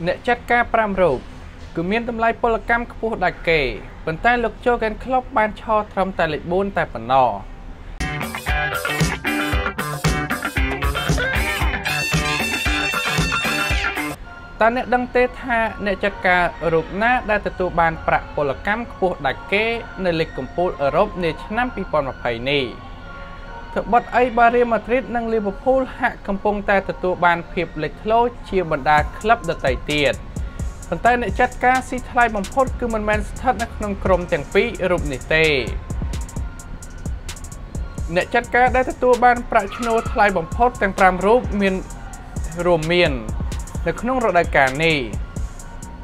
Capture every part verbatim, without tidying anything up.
Net Jetka Pramroop, Kumientum Lipol Cam Kapu Dake, Pentai Luk Jorgen Klopp Bancho Tram Talibun Tapanor. Net Dung Teta, Net Jetka Rupna, Datu Ban Prapol Cam Kapu Dake, Nelikumpo Europe, Nich Nampi Ponapani. The but I barrier Madrid and Liverpool hack Kampong Tattoo Ban Pip Little Chimada Club the Titan. Contain a Jetka, see time on Port Cuman Man's Tatnaknum Crom Tempi, Rubnite. Net Jetka, Tattoo Ban Prachno, time on Port Tempram Rumin Romian, the Knung Rodacani.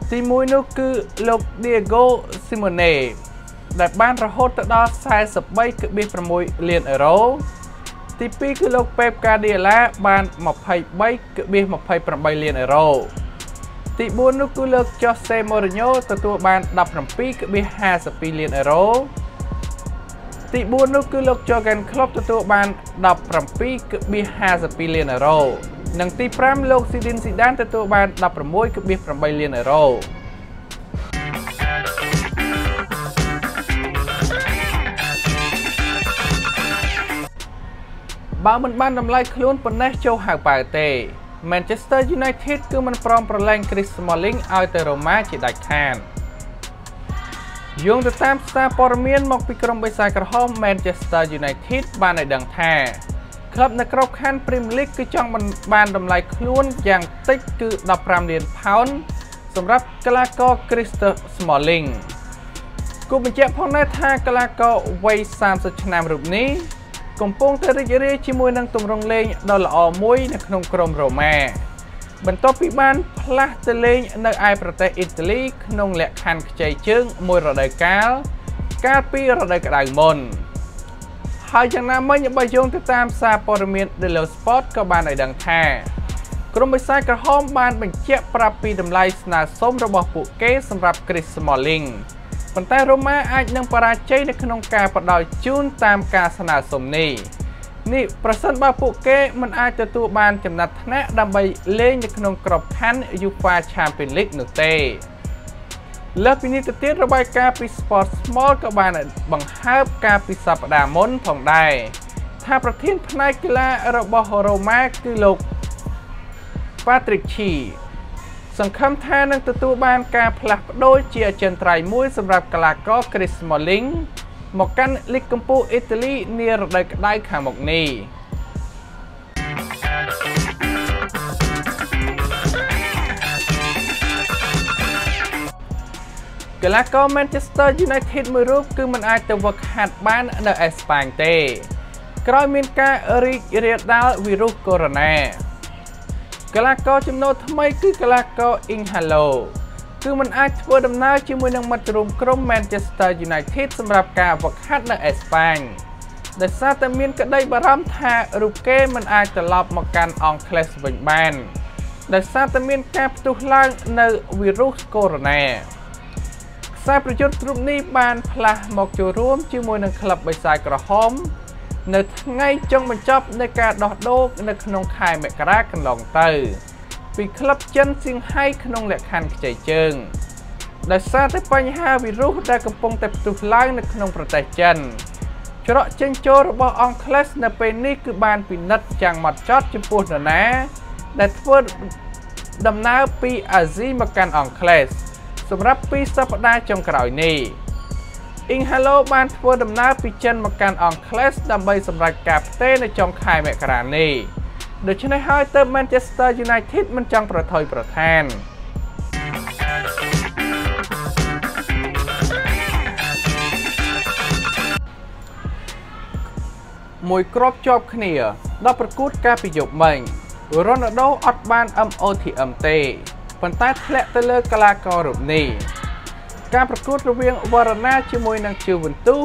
Simuinoku Lok Diego Simone. That band reported our size of bike could be from one million euro. Typically, Pep Guardiola band my pipe bike could be my pipe from one million euro. The Bonuculo Jose Mourinho tattoo band up from peak could be has a billion euro. The Bonuculo Jorgen Klopp tattoo band up from peak could be has a billion euro. Nang the Pram Lok Sidin Sidan tattoo band up from one could be from one million euro. Bowman Band of Light Clun Pernascho Hagpate. Manchester United Kuman from Prolang Chris Smalling out the Roma Chidak Hand. Young the Tam Star Pormian Mokpikrom by Sacre Home Manchester United Banadang Hair. Club the Crop Hand Prim League Kuchang Band of Light Clun Yang Tick to the Pramlian Pound. Some rap Kalako Chris Smalling. Kuban Japonet Hakalako Way Sam Suchnam Rubni. Compong Terriere Chimuan to Rong Lane, Dollar Moy, Naknum Crom Roma. Bantopi Ban, Plat the Lane, and the Eye Protect Italy, Knung Lek Hank Jay Chung, Mura de Cal, Carpi Rodagmon. Hajanaman by Young to Tam Sapormin, the low spot, Cabana Dang Hair. Crumby Cycle Home Band, but Jet Prappy, the Lights, Nas Sombra Book Case, and Rap Chris Smalling. Pantai Romaអាច នឹង បរាជ័យ នៅ ក្នុង ការ ផ្តល់ ជូន តាម ការ ស្នើសុំ នេះ នេះ ប្រសិន បើ ពួក គេ មិន អាច ទទួល បាន ចំណាត់ ថ្នាក់ ដើម្បី លេង នៅ ក្នុង ក្រប ខណ្ឌ UEFA Champions League នោះ ទេ លើ ពី នេះ ទៅ ទៀត របាយការណ៍ ពី Sport Small ក៏ បាន បង្ហើប ការ ពី សប្តាហ៍ មុន ផង ដែរ ថា ប្រធាន ផ្នែក កីឡា របស់ Roma គឺ លោក Patrick Chi សង្ឃឹមថានឹងទទួលបានការផ្លាស់ប្ដូរជាអចិន្ត្រៃយ៍មួយសម្រាប់កីឡាករ Chris Smalling មកកាន់ លីក កម្ពុជា អ៊ីតាលី នារដូវក្តៅខាងមុខនេះ កីឡាករ Manchester United មួយរូបគឺមិនអាចទៅហ្វឹកហាត់បាននៅ អេស្ប៉ាញ ទេ ក្រោយមានការរីករាលដាលវីរុសកូវីដ ដេណា កីឡាករចំនួនថ្មីគឺកីឡាករ Inhalo គឺមិនអាចធ្វើដំណើរជាមួយនឹងមិត្តរួមក្រុម Manchester United សម្រាប់ការហ្វឹកហាត់នៅ អេស្ប៉ាញ ដោយសារតែមានក្តីបារម្ភថារូបគេមិនអាចត្រឡប់មកកាន់អង់គ្លេសវិញបាន ដោយសារតែមានការផ្ទុះឡើងនូវវីរុសកូវីដ ដេណា ខ្សែប្រយុទ្ធរូបនេះបានផ្លាស់មកចូលរួមជាមួយនឹងក្លឹបបិសាចក្រហម នៅថ្ងៃចុងបញ្ចប់នៃការដោះដូរនៅក្នុងខែមករាកន្លងទៅពីក្លឹបចិនស៊ីងហៃក្នុងលក្ខខណ្ឌខ្ចីជើង Inhalo បានធ្វើដំណើរពីចិនមកកាន់អង់គ្លេសដើម្បីសម្រេចការផ្ទេរនៅចុងខែមករានេះដូច្នេះហើយទើប Manchester United មិនចង់ប្រថុយប្រឋានមួយគ្រាប់ជាប់គ្នា ដល់ប្រកួតកាលពីយប់មិញ Ronaldo អត់បាន M O T M ទេប៉ុន្តែធ្លាក់ទៅលើកីឡាកររូបនេះ ការប្រកួតរវាងវ៉ារណាជាមួយនឹងជីវិនទូ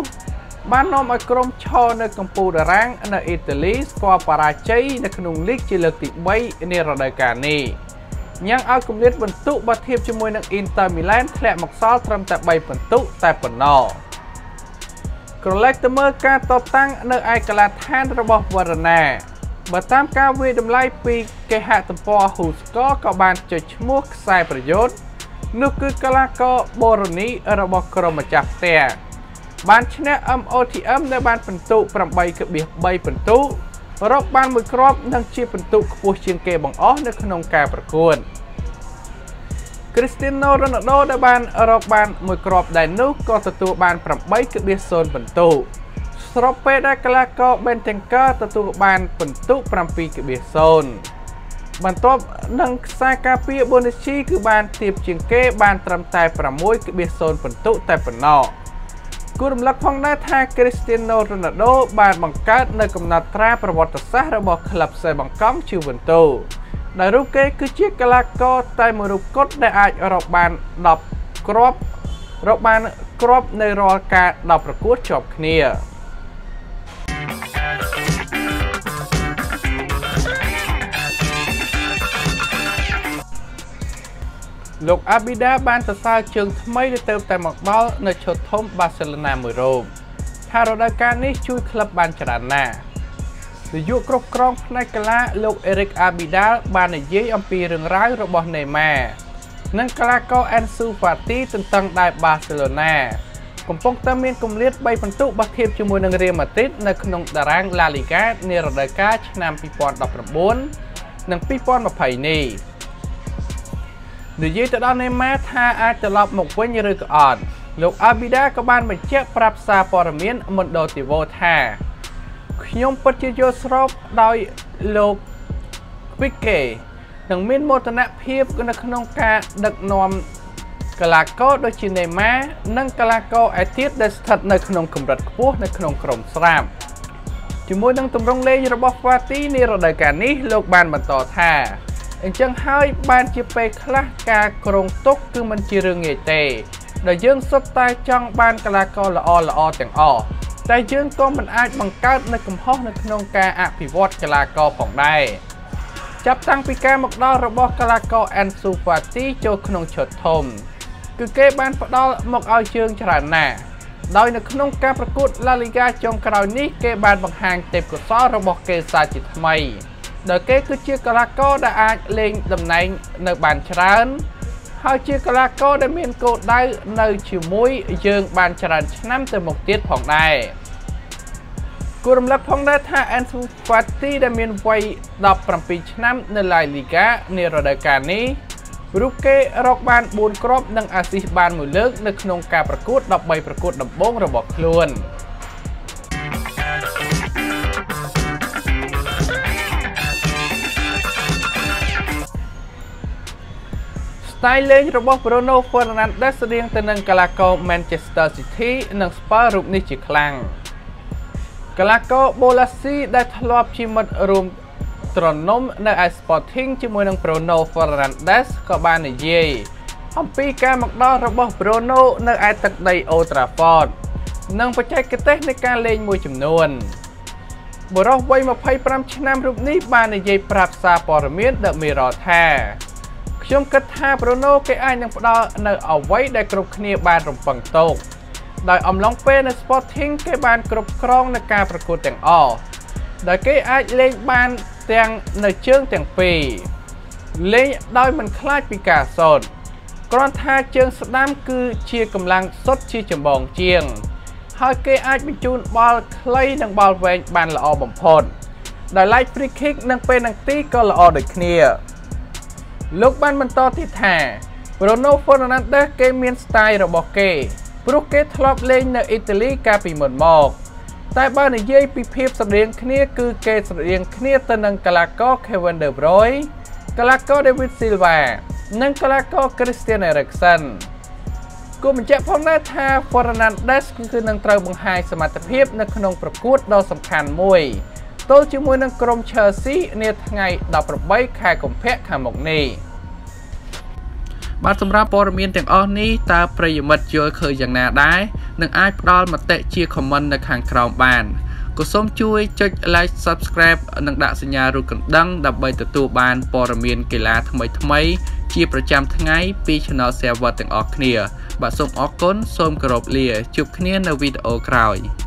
បាននាំឲ្យក្រុមឈរនៅកំពូលតារាងនៅអ៊ីតាលីស្គាល់បរាជ័យនៅក្នុងលីកជាលើកទី 3 នារដូវកាលនេះញ៉ាំងឲ្យគំនិតបន្ទុកបាធៀបជាមួយនឹងអ៊ីនទ័រមីឡានធ្លាក់មកសល់ត្រឹមតែ 3 ពិន្ទុតែប៉ុណ្ណោះក្រឡេកទៅមើលការតបតាំងនៅឯកីឡាដ្ឋានរបស់វ៉ារណា But តាម ការ វិយ តម្លៃ ពី គេហទំព័រ Who Score ក៏ បាន ចុច ឈ្មោះ ខ្សែ ប្រយុទ្ធ នោះ គឺ កីឡាករ Bolasie របស់ ក្រុម ម្ចាស់ ផ្ទះ បាន ឈ្នះ M O T M នៅ បាន ពិន្ទុ eight point three ពិន្ទុ រក បាន មួយ គ្រាប់ និង ជា ពិន្ទុ ខ្ពស់ ជាង គេ បង្ អស់ នៅ ក្នុង ការ ប្រកួត Cristiano Ronaldo ដែល បាន រក បាន មួយ គ្រាប់ ដែរ នោះ ក៏ ទទួល បាន eight point zero ពិន្ទុ ស្របពេលដែលកីឡាករ បន្ទាប់នឹងខ្សែការពារ Bolasie គឺបានទាបជាងគេបានត្រឹមតែ six point zero ពិន្ទុតែប៉ុណ្ណោះគូរំលឹកផងដែរថា Cristiano Ronaldo បានបង្កើតនៅកំណត់ត្រាប្រវត្តិសាស្ត្ររបស់ក្លឹបសេបង់កង់ Juventus ដែលរូបគេគឺជាកីឡាករតែមួយរូបគត់ដែលអាចរកបាន ten គ្រាប់រកបានគ្រាប់នៅរាល់ការ ten ប្រកួតជាប់គ្នា លោក Abidal បានសរសើរជើងថ្មីទៅតាមមកដល់នៅឈុតធំ Barcelona មួយរោមថារដូវកាលនេះជួយក្លឹបបានច្រើនណាស់នាយកគ្រប់គ្រងផ្នែកកីឡាលោក Eric Abidal បាននិយាយអំពីរឿងរ៉ាវរបស់ Neymar និងកីឡាករ Ansu Fati ទន្ទឹងដែរ Barcelona កំពុងតែមានគម្លាត three ពិន្ទុបើធៀបជាមួយនឹង Real Madrid នៅក្នុងតារាង La Liga នារដូវកាលឆ្នាំ twenty nineteen និង twenty twenty នេះ និយាយទៅដល់ Neymar ថាអាចត្រឡប់មកវិញឬក៏អត់លោក Abidal ក៏បានបញ្ជាក់ប្រាប់សារព័ត៌មាន Mundo Devo ថាខ្ញុំពិតជាយល់ស្របដោយលោក Pique នឹងមានមោទនភាពនៅក្នុងការដឹកនាំកីឡាករដូចជា Neymar និងកីឡាករឯទៀតដែលស្ថិតនៅក្នុងកម្រិតខ្ពស់នៅក្នុងក្រុមស្រាប់ជាមួយនឹងទម្រង់លេងរបស់ Fati នេះរដូវកាលនេះលោកបានបន្តថា អញ្ចឹងហើយបានជាពេលខ្លះការគ្រងទុកគឺមិនជារឿងងាយទេដែលយើងសុទ្ធតែចង់បានកីឡាករល្អល្អទាំងអស់តែយើងក៏មិនអាចបង្កើតនៅកំហុសនៅក្នុងការអភិវឌ្ឍកីឡាករផងដែរចាប់តាំងពីការមកដល់របស់កីឡាករ Ansu Fati ចូលក្នុងឈុតធំគឺគេបានផ្ដល់មកឲ្យយើងច្រើនណាស់ដោយនៅក្នុងការប្រកួត La Liga ចុងក្រោយនេះគេបានបង្ហាញទេពកោសល្យរបស់គេសាជាថ្មី ដែលគេគឺជាកីឡាករដែលអាចលេងតំណែងនៅបានច្រើនហើយជាកីឡាករដែលមានគោលដៅនៅជាមួយយើងបានច្រើនឆ្នាំទៅមុខទៀតផងដែរគួររំលឹកផងដែរថា Ansu Fati ដែលមានវ័យ seventeen ឆ្នាំនៅ La Liga នេះរដូវកាលនេះរូបគេរកបាន four គ្រាប់និង assist បានមួយលើកនៅក្នុងការប្រកួត thirteen ប្រកួតដំបូងរបស់ខ្លួន ស្ទាយលេងរបស់ Bruno Fernandes រៀងទៅនឹងកីឡាករ Manchester City និង Spurs រូបនេះជាខ្លាំងកីឡាករ Bolasie ដែលធ្លាប់ជាមិត្តរួមត្រនំនៅ Sporting ជាមួយនឹង Bruno Fernandes ក៏បាននិយាយអំពីការមកដល់របស់ Bruno នៅឯទឹកដី Old Trafford និងបច្ចេកទេសនៃការលេងមួយចំនួនបុរសវ័យ twenty-five ឆ្នាំរូបនេះបាននិយាយប្រាប់សារព័ត៌មាន The Mirror ថា ខ្ញុំគិតថា Bruno គេអាចនឹងផ្ដល់នៅអ្វីដែលគ្រប់គ្នាបានរំពឹងទុកដោយអំឡុងពេលនៅ Sporting គេបានគ្រប់គ្រងនៅការប្រកួតទាំងអស់ដោយគេអាចលេងបានទាំងនៅជើងទាំងពីរលេងដោយមិនខ្លាចពីការសុទ្ធគ្រាន់ថាជើងស្ដាំគឺជាកម្លាំងសុទ្ធជាចម្បងជាងហើយគេអាចបញ្ជូនបាល់ខ្លីនិងបាល់វែងបានល្អបំផុតដោយឡែក Free Kick និងពេលនឹងទីក៏ល្អដូចគ្នា លោកបានបន្តទៀតថា Bruno Fernandes គេមាន style របស់គេព្រោះគេធ្លាប់លេងនៅអ៊ីតាលីកាលពីមុនមកតែបើនិយាយពីភាពស្រដៀងគ្នាគឺគេស្រដៀងគ្នាទៅនឹងកីឡាករ Kevin De Bruyne កីឡាករ David Silva និងកីឡាករ Christian Eriksen គួរបញ្ជាក់ផងដែរថា Fernandes គឺនឹងត្រូវបង្ហាញសមត្ថភាពនៅក្នុងប្រកួតដ៏សំខាន់មួយ ទល់ជាមួយនឹងក្រុម Chelsea នាថ្ងៃ eighteen ខែកុម្ភៈខាងមុខនេះ បាទសម្រាប់ព័ត៌មានទាំងអស់នេះតើប្រិយមិត្តយល់ឃើញយ៉ាងណាដែរ នឹងអាចផ្ដល់មតិជា comment នៅខាងក្រោមបាន ក៏សូមជួយចុច like subscribe និងដាក់សញ្ញារូបកណ្ដឹង ដើម្បីទទួលបានព័ត៌មានកីឡាថ្មីៗជាប្រចាំថ្ងៃ ពី Channel Server ទាំងអស់គ្នា បាទសូមអរគុណសូមគោរពលាជួបគ្នានៅវីដេអូក្រោយ